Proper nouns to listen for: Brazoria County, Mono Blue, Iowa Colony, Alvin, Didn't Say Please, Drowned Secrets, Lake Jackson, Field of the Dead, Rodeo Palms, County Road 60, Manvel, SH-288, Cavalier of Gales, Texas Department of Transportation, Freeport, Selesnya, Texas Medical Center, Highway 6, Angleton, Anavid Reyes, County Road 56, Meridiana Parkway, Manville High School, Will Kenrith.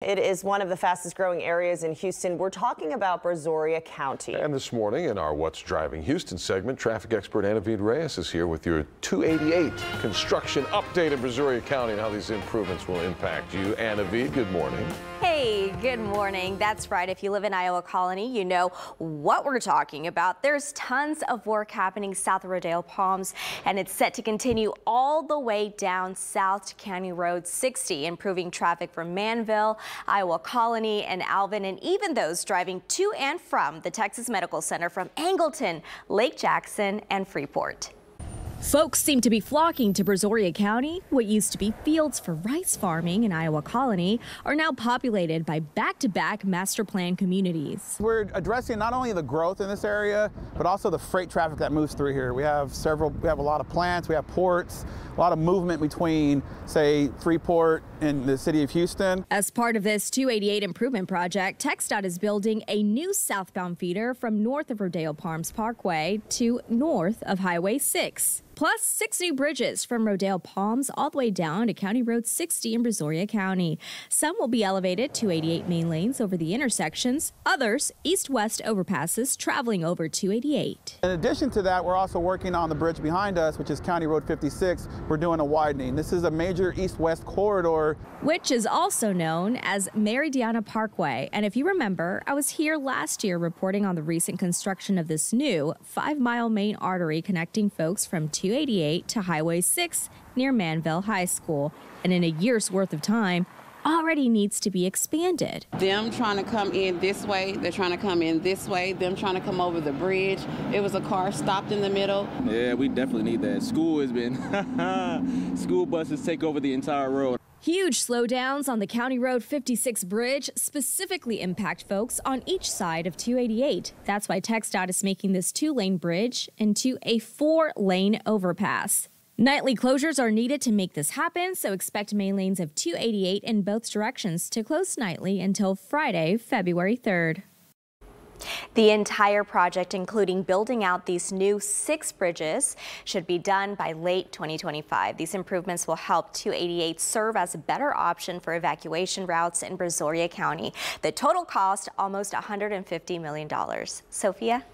It is one of the fastest growing areas in Houston. We're talking about Brazoria County. And this morning in our What's Driving Houston segment, traffic expert Anavid Reyes is here with your 288 construction update in Brazoria County and how these improvements will impact you. Anavid, good morning. Hey, good morning. That's right. If you live in Iowa Colony, you know what we're talking about. There's tons of work happening south of Rodeo Palms, and it's set to continue all the way down south to County Road 60, improving traffic from Manvel, Iowa Colony and Alvin, and even those driving to and from the Texas Medical Center from Angleton, Lake Jackson and Freeport. Folks seem to be flocking to Brazoria County. What used to be fields for rice farming in Iowa Colony are now populated by back-to-back master plan communities. We're addressing not only the growth in this area, but also the freight traffic that moves through here. We have a lot of plants, we have ports, a lot of movement between, say, Freeport and the city of Houston. As part of this 288 improvement project, TxDOT is building a new southbound feeder from north of Rodeo Palms Parkway to north of Highway 6. Plus 6 new bridges from Rodeo Palms all the way down to County Road 60 in Brazoria County. Some will be elevated to 288 main lanes over the intersections, others east-west overpasses traveling over 288. In addition to that, we're also working on the bridge behind us, which is County Road 56. We're doing a widening. This is a major east-west corridor, which is also known as Meridiana Parkway. And if you remember, I was here last year reporting on the recent construction of this new 5-mile main artery connecting folks from 288 to Highway 6 near Manville High School, and in a year's worth of time already needs to be expanded. Them trying to come in this way, they're trying to come in this way, them trying to come over the bridge. It was a car stopped in the middle. Yeah, we definitely need that. School has been school buses take over the entire road. Huge slowdowns on the County Road 56 bridge specifically impact folks on each side of 288. That's why TxDOT is making this 2-lane bridge into a 4-lane overpass. Nightly closures are needed to make this happen, so expect main lanes of 288 in both directions to close nightly until Friday, February 3rd. The entire project, including building out these new 6 bridges, should be done by late 2025. These improvements will help 288 serve as a better option for evacuation routes in Brazoria County. The total cost, almost $150 million. Sophia?